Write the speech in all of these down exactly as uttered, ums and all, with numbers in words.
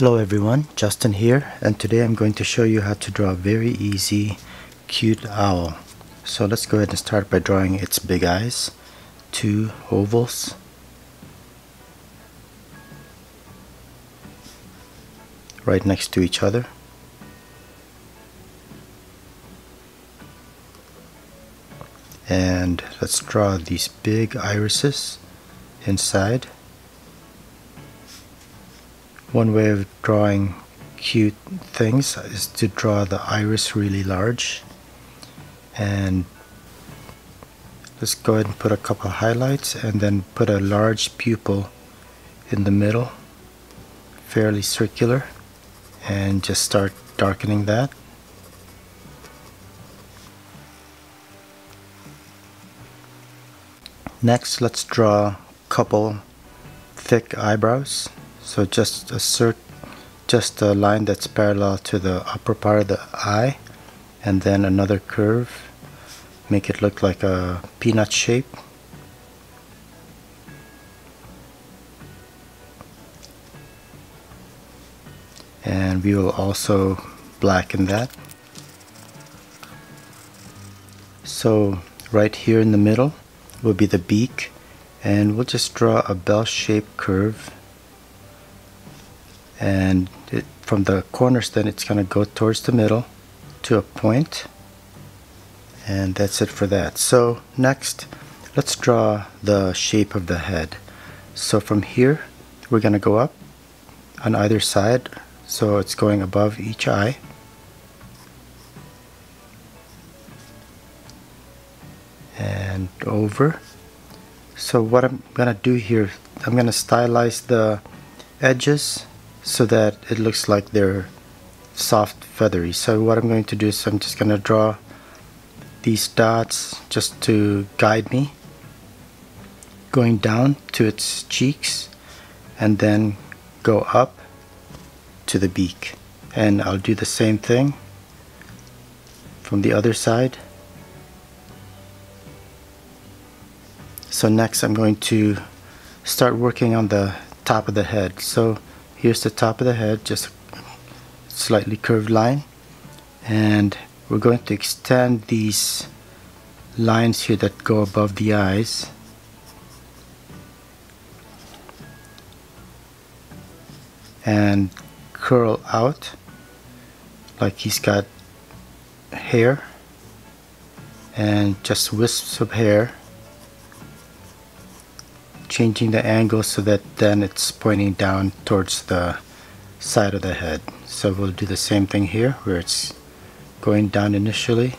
Hello everyone, Justin here, and today I'm going to show you how to draw a very easy cute owl. So let's go ahead and start by drawing its big eyes, two ovals, right next to each other. And let's draw these big irises inside. One way of drawing cute things is to draw the iris really large, and let's go ahead and put a couple of highlights and then put a large pupil in the middle, fairly circular, and just start darkening that. Next, let's draw a couple thick eyebrows. So just a, just a line that's parallel to the upper part of the eye, and then another curve. Make it look like a peanut shape. And we will also blacken that. So right here in the middle will be the beak, and we'll just draw a bell-shaped curve. And it, from the corners, then it's going to go towards the middle to a point, and that's it for that. So next, let's draw the shape of the head. So from here, we're going to go up on either side, so it's going above each eye, and over. So what I'm going to do here, I'm going to stylize the edges so that it looks like they're soft, feathery. So what I'm going to do is I'm just going to draw these dots just to guide me, going down to its cheeks and then go up to the beak. And I'll do the same thing from the other side. So next I'm going to start working on the top of the head. So here's the top of the head, just a slightly curved line, and we're going to extend these lines here that go above the eyes. And curl out like he's got hair, and just wisps of hair, changing the angle so that then it's pointing down towards the side of the head. So we'll do the same thing here where it's going down initially,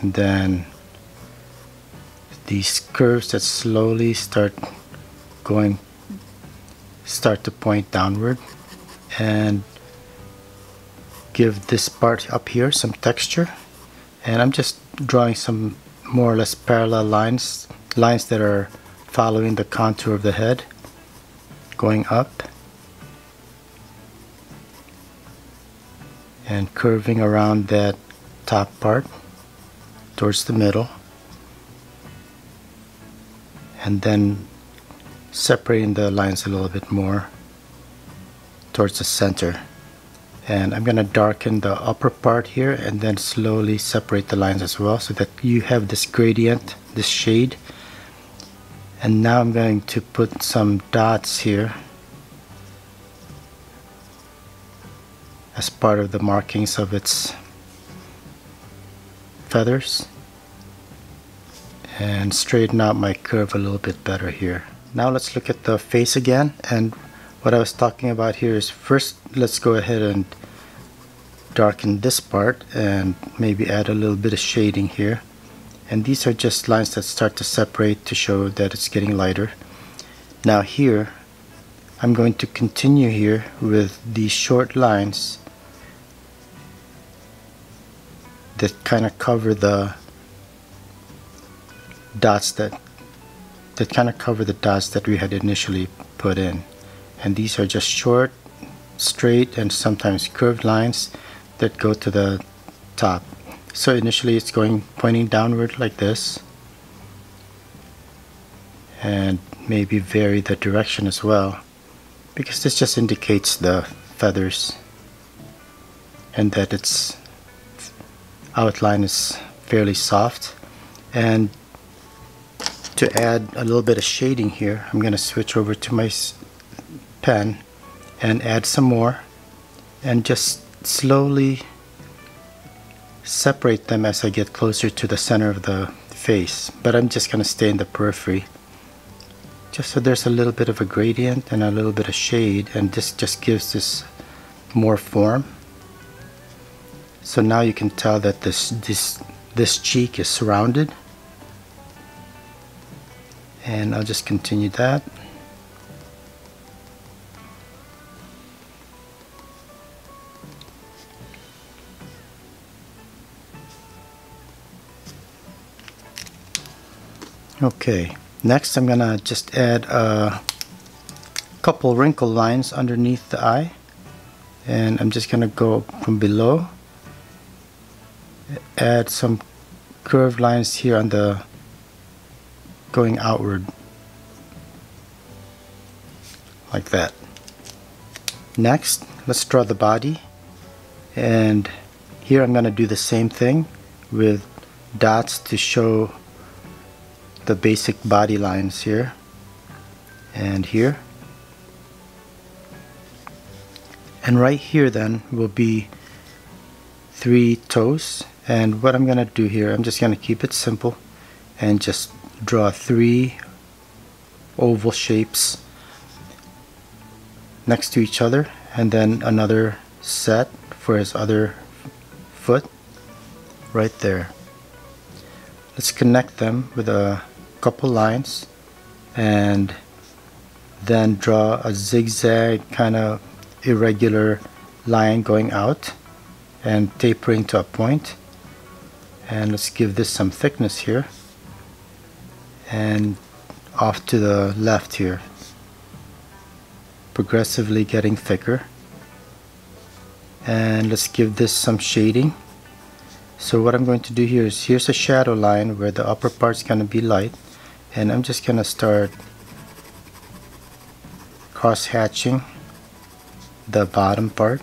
and then these curves that slowly start going start to point downward and give this part up here some texture. And I'm just drawing some more or less parallel lines lines that are following the contour of the head, going up and curving around that top part towards the middle, and then separating the lines a little bit more towards the center. And I'm going to darken the upper part here and then slowly separate the lines as well so that you have this gradient, this shade. And now I'm going to put some dots here as part of the markings of its feathers, and straighten out my curve a little bit better here. Now let's look at the face again, and what I was talking about here is first let's go ahead and darken this part and maybe add a little bit of shading here. And these are just lines that start to separate to show that it's getting lighter. Now here, I'm going to continue here with these short lines that kind of cover the dots that that kind of cover the dots that we had initially put in. And these are just short, straight, and sometimes curved lines that go to the top. So initially it's going pointing downward like this, and maybe vary the direction as well, because this just indicates the feathers, and that its outline is fairly soft. And to add a little bit of shading here, I'm going to switch over to my pen and add some more, and just slowly separate them as I get closer to the center of the face. But I'm just going to stay in the periphery, just so there's a little bit of a gradient and a little bit of shade, and this just gives this more form. So now you can tell that this this this cheek is surrounded, and I'll just continue that. Okay, next I'm gonna just add a couple wrinkle lines underneath the eye, and I'm just gonna go from below, add some curved lines here on the going outward, like that. Next, let's draw the body, and here I'm going to do the same thing with dots to show the basic body lines here and here. And right here then will be three toes. And what I'm going to do here, I'm just going to keep it simple and just draw three oval shapes next to each other, and then another set for his other foot right there. Let's connect them with a couple lines and then draw a zigzag kind of irregular line going out and tapering to a point. And let's give this some thickness here, and off to the left here, progressively getting thicker. And let's give this some shading. So what I'm going to do here is, here's a shadow line where the upper part's going to be light, and I'm just going to start cross hatching the bottom part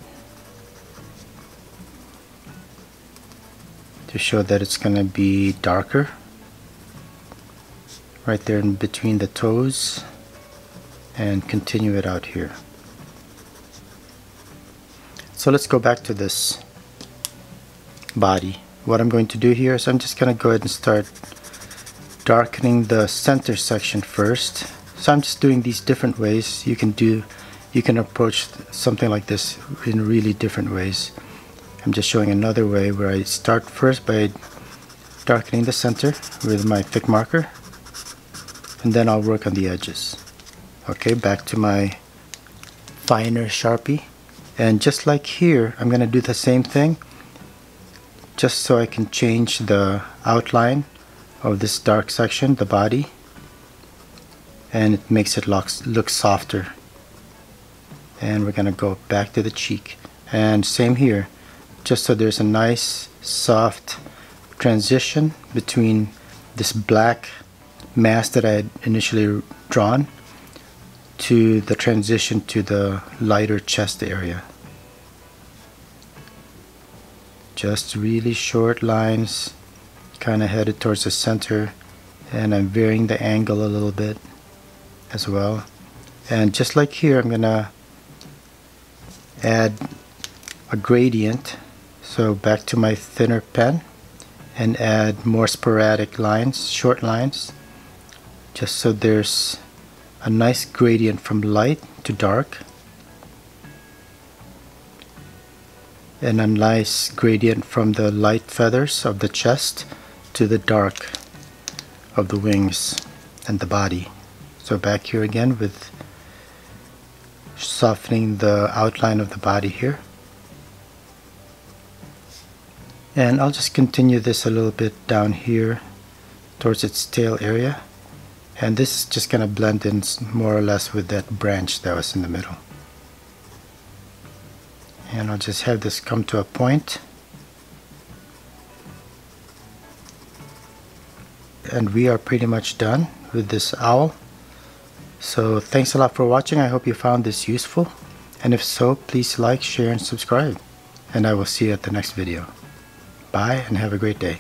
to show that it's going to be darker. Right there in between the toes, and continue it out here. So let's go back to this body. What I'm going to do here is I'm just going to go ahead and start darkening the center section first. So I'm just doing these different ways. You can do, you can approach something like this in really different ways. I'm just showing another way where I start first by darkening the center with my thick marker, and then I'll work on the edges. Okay, back to my finer Sharpie, and just like here I'm gonna do the same thing, just so I can change the outline of this dark section, the body, and it makes it look, look softer. And we're gonna go back to the cheek, and same here, just so there's a nice soft transition between this black mass that I had initially drawn to the transition to the lighter chest area. Just really short lines kind of headed towards the center, and I'm varying the angle a little bit as well. And just like here, I'm gonna add a gradient, so back to my thinner pen and add more sporadic lines, short lines, just so there's a nice gradient from light to dark, and a nice gradient from the light feathers of the chest to the dark of the wings and the body. So back here again with softening the outline of the body here, and I'll just continue this a little bit down here towards its tail area. And this is just going to blend in more or less with that branch that was in the middle. And I'll just have this come to a point. And we are pretty much done with this owl. So thanks a lot for watching. I hope you found this useful. And if so, please like, share, and subscribe. And I will see you at the next video. Bye and have a great day.